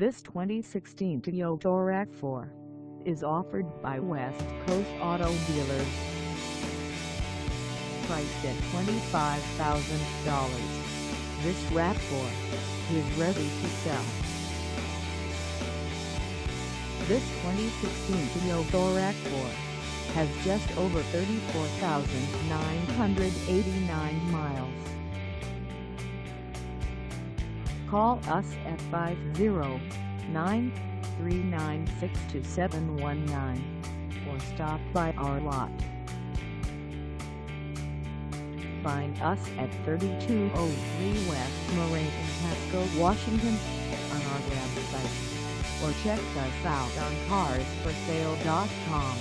This 2016 Toyota RAV4 is offered by West Coast Auto Dealers. Priced at $25,000, this RAV4 is ready to sell. This 2016 Toyota RAV4 has just over 34,989 miles. Call us at 509-396-2719 or stop by our lot. Find us at 3203 West Moraine in Pasco, Washington on our website, or check us out on carsforsale.com.